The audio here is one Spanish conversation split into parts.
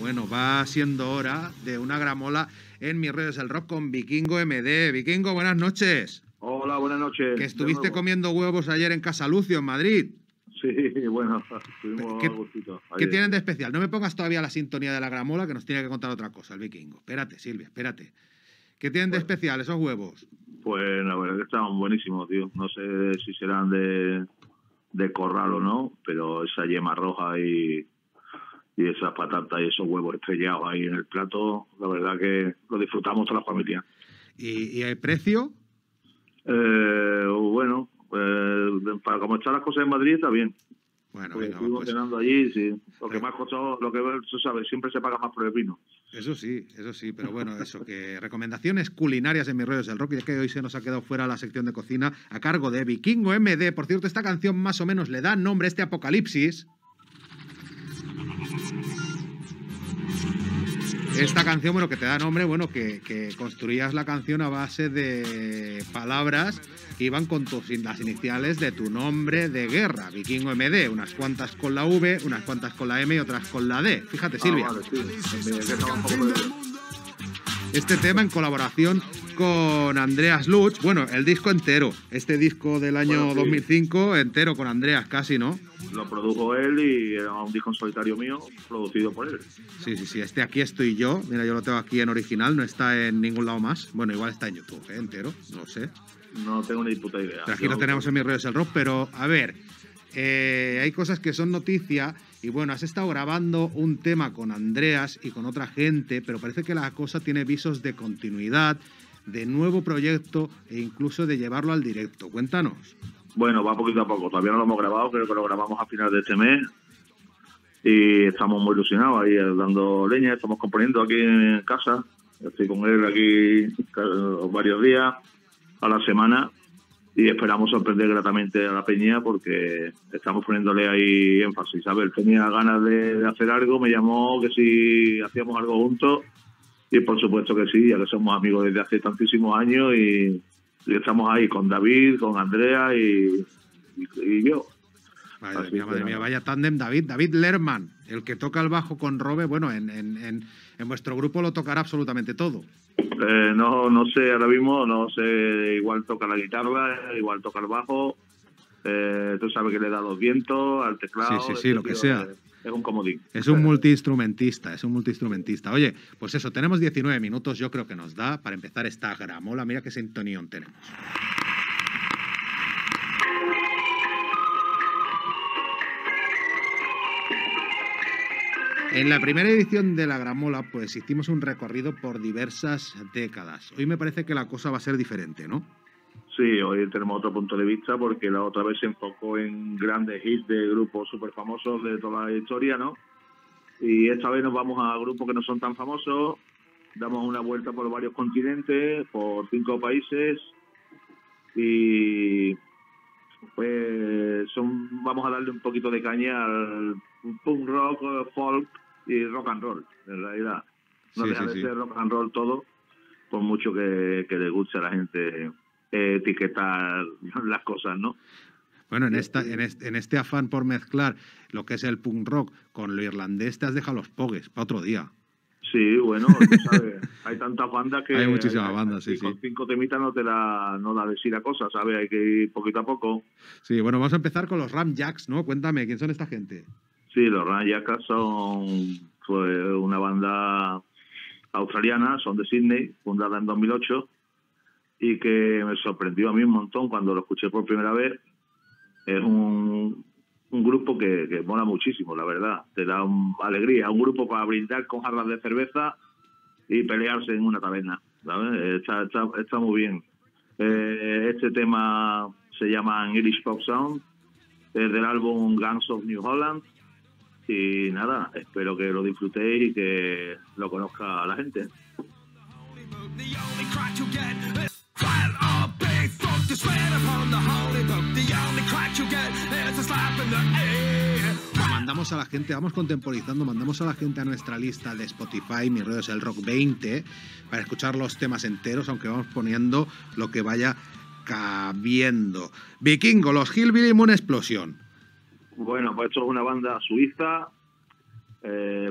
Bueno, va siendo hora de una gramola en Mi Rollo es el Rock con Vikingo MD. Vikingo, buenas noches. Hola, buenas noches. Que estuviste comiendo huevos ayer en Casa Lucio, en Madrid. Sí, bueno, estuvimos a gustito. ¿Qué tienen de especial? No me pongas todavía la sintonía de la gramola, que nos tiene que contar otra cosa el Vikingo. Espérate, Silvia, espérate. ¿Qué tienen de especial esos huevos? Pues la verdad que estaban buenísimos, tío. No sé si serán de corral o no, pero esa yema roja y esas patatas y esos huevos estrellados ahí en el plato, la verdad que lo disfrutamos toda la familia. ¿Y el precio? Bueno, para como están las cosas en Madrid está bien. Bueno, venga, estuvimos cenando allí, sí. Lo que más costó, lo que tú sabes, siempre se paga más por el vino. Eso sí, pero bueno, eso, que recomendaciones culinarias en Mis Rollos del Rock, ya que hoy se nos ha quedado fuera la sección de cocina a cargo de Vikingo MD. Por cierto, esta canción más o menos le da nombre a este apocalipsis. Esta canción, bueno, que te da nombre, bueno, que construías la canción a base de palabras que iban con las iniciales de tu nombre de guerra, Vikingo MD. Unas cuantas con la V, unas cuantas con la M y otras con la D. Fíjate, Silvia. Vale, sí. Este tema en colaboración con Andreas Lutz. Bueno, el disco entero. Este disco del año 2005 entero con Andreas casi, ¿no? Lo produjo él y era un disco en solitario mío producido por él. Sí. Este Aquí estoy yo. Mira, yo lo tengo aquí en original. No está en ningún lado más. Bueno, igual está en YouTube, ¿eh? Entero. No lo sé. No tengo ni puta idea. Pero aquí lo tenemos en Mis Rollos el Rock. Pero, a ver, hay cosas que son noticia. Y bueno, has estado grabando un tema con Andreas y con otra gente, pero parece que la cosa tiene visos de continuidad, de nuevo proyecto e incluso de llevarlo al directo. Cuéntanos. Bueno, va poquito a poco. Todavía no lo hemos grabado, creo que lo grabamos a final de este mes. Y estamos muy ilusionados ahí dando leña, estamos componiendo aquí en casa. Estoy con él aquí varios días a la semana. Y esperamos sorprender gratamente a la peña porque estamos poniéndole ahí énfasis. A ver, tenía ganas de hacer algo, me llamó que si hacíamos algo juntos y por supuesto que sí, ya que somos amigos desde hace tantísimos años y estamos ahí con David, con Andrea y yo. Madre mía, vaya tándem. David Lerman, el que toca el bajo con Robe, bueno, en vuestro grupo lo tocará absolutamente todo. No sé, ahora mismo no sé, igual toca la guitarra, igual toca el bajo, tú sabes que le da los vientos, al teclado... Sí, lo que sea. Es un comodín. Es un multiinstrumentista, es un multiinstrumentista. Oye, pues eso, tenemos 19 minutos, yo creo que nos da para empezar esta gramola. Mira qué sintonión tenemos. En la primera edición de la gramola, pues hicimos un recorrido por diversas décadas. Hoy me parece que la cosa va a ser diferente, ¿no? Sí, hoy tenemos otro punto de vista porque la otra vez se enfocó en grandes hits de grupos súper famosos de toda la historia, ¿no? Y esta vez nos vamos a grupos que no son tan famosos, damos una vuelta por varios continentes, por 5 países y... pues vamos a darle un poquito de caña al punk rock, folk y rock and roll, en realidad. No deja de ser rock and roll todo, por mucho que le guste a la gente etiquetar las cosas, ¿no? Bueno, en este afán por mezclar lo que es el punk rock con lo irlandés, te has dejado los pogues para otro día. Sí, bueno, tú sabes, hay tantas bandas que... Hay muchísimas bandas, sí. Con 5 temitas no la decida cosa, ¿sabes? Hay que ir poquito a poco. Sí, bueno, vamos a empezar con los Ram Jacks, ¿no? Cuéntame, ¿quién son esta gente? Sí, los Ram Jacks son una banda australiana, son de Sydney, fundada en 2008, y que me sorprendió a mí un montón cuando lo escuché por primera vez. Es un grupo que mola muchísimo, la verdad. Te da alegría. Un grupo para brindar con jarras de cerveza y pelearse en una taberna, ¿sabes? Está muy bien. Este tema se llama English Pop Sound. Es del álbum Guns of New Holland. Y nada, espero que lo disfrutéis y que lo conozca la gente. Mandamos a la gente, vamos contemporizando, mandamos a la gente a nuestra lista de Spotify, Mis Rollos el Rock 20, para escuchar los temas enteros, aunque vamos poniendo lo que vaya cabiendo. Vikingo, los Hillbilly Moon Explosion. Bueno, pues esto es una banda suiza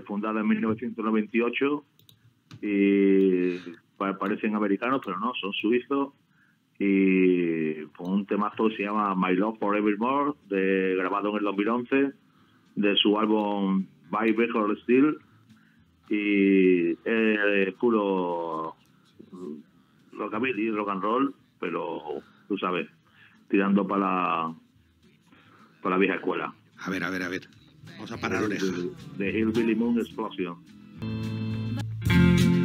fundada en 1998, y parecen americanos, pero no, son suizos, y con un temazo que se llama My Love Forevermore, grabado en el 2011, de su álbum By Behold Steel, y puro rockabilly, rock and roll, pero tú sabes, tirando para la vieja escuela. A ver. Vamos a parar oreja. De Hillbilly Moon Explosion.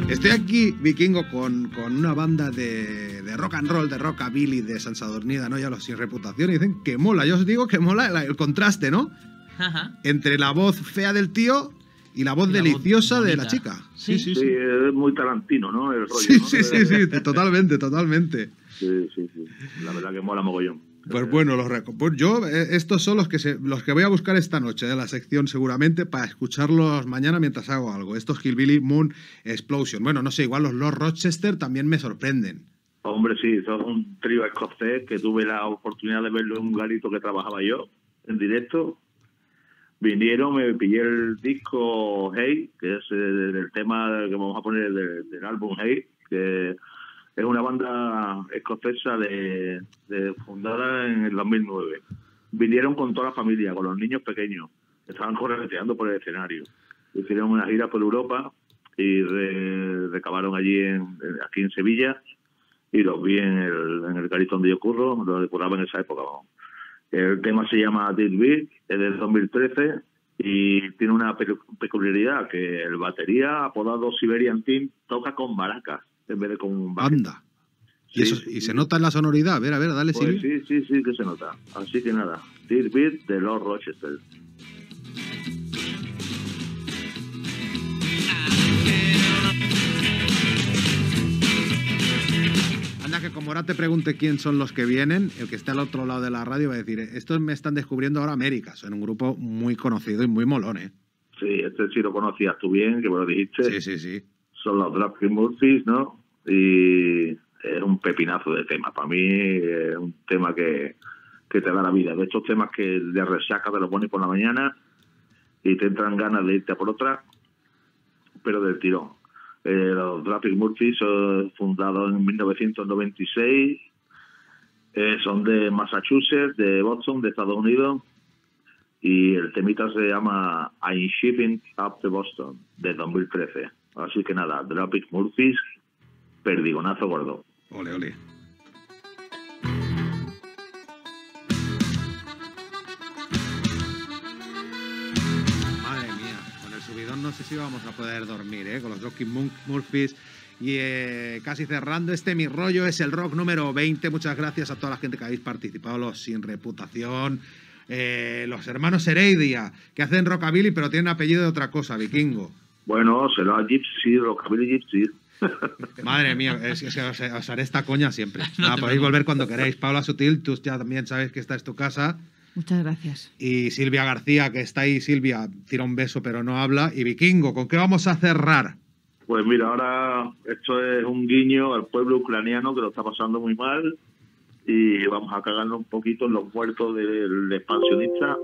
Estoy aquí, Vikingo, con una banda de rock and roll, de rockabilly, de Sansadornida, ¿no? Ya los sin reputación, y dicen que mola. Yo os digo que mola el contraste, ¿no? Ajá. Entre la voz fea del tío y la voz deliciosa de la chica. Sí. Es muy Tarantino, ¿no? El rollo, ¿no? Sí, totalmente. Sí. La verdad que mola mogollón. Pues bueno, estos son los que voy a buscar esta noche de la sección, seguramente, para escucharlos mañana mientras hago algo. Estos Hillbilly Moon Explosion. Bueno, no sé, igual los Lord Rochester también me sorprenden. Hombre, sí, son un trío escocés que tuve la oportunidad de verlo en un garito que trabajaba yo en directo. Vinieron, me pillé el disco Hey, que es el tema que vamos a poner del álbum Hey, que es una banda escocesa fundada en el 2009. Vinieron con toda la familia, con los niños pequeños. Estaban correteando por el escenario. Hicieron una gira por Europa y recabaron allí, aquí en Sevilla. Y los vi en el garito donde yo curro, lo decoraba en esa época. Vamos. El tema se llama This Beat, es del 2013. Y tiene una peculiaridad, que el batería, apodado Siberian Team, toca con maracas en vez de con un backbeat. Anda. Sí, y se nota en la sonoridad. A ver, dale, pues sí que se nota. Así que nada, This Beat de Lord Rochester. Anda, que como ahora te pregunte quién son los que vienen, el que está al otro lado de la radio va a decir, estos me están descubriendo ahora América. Son un grupo muy conocido y muy molón, ¿eh? Sí, sí lo conocías tú bien, que me lo dijiste. Sí. Son los Dropkick Murphys, ¿no? Y es un pepinazo de tema. Para mí es un tema que te da la vida. De estos temas que de resaca te lo pones por la mañana y te entran ganas de irte a por otra, pero del tirón. Los Dropkick Murphys, fundados en 1996, son de Massachusetts, de Boston, de Estados Unidos, y el temita se llama I'm Shipping Up to Boston, de 2013. Así que nada, Dropkick Murphys, perdigonazo gordo. Ole. Madre mía, con el subidón no sé si vamos a poder dormir, ¿eh? Con los Dropkick Murphys. Y casi cerrando este Mi Rollo es el Rock número 20. Muchas gracias a toda la gente que habéis participado, los sin reputación. Los hermanos Heredia, que hacen rockabilly pero tienen apellido de otra cosa, Vikingo. Bueno, se lo ha Gypsy, Rockabilly Gypsy. Madre mía, os haré esta coña siempre. Nada, podéis volver cuando queráis. Paula Sutil, tú ya también sabes que esta es tu casa. Muchas gracias. Y Silvia García, que está ahí. Silvia, tira un beso pero no habla. Y Vikingo, ¿con qué vamos a cerrar? Pues mira, ahora esto es un guiño al pueblo ucraniano que lo está pasando muy mal. Y vamos a cagarnos un poquito en los muertos del expansionista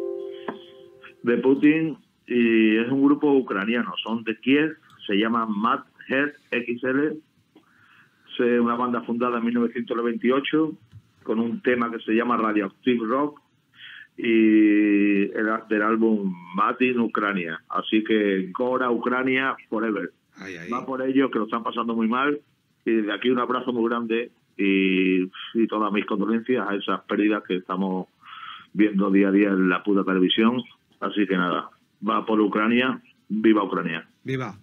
de Putin. Y es un grupo ucraniano, son de Kiev, se llama MAT. Head XL. Es una banda fundada en 1998 con un tema que se llama Radioactive Rock, y del álbum Matin Ucrania. Así que Gora Ucrania Forever. Ay. Va por ellos, que lo están pasando muy mal, y desde aquí un abrazo muy grande y todas mis condolencias a esas pérdidas que estamos viendo día a día en la puta televisión. Así que nada, va por Ucrania, viva Ucrania. Viva.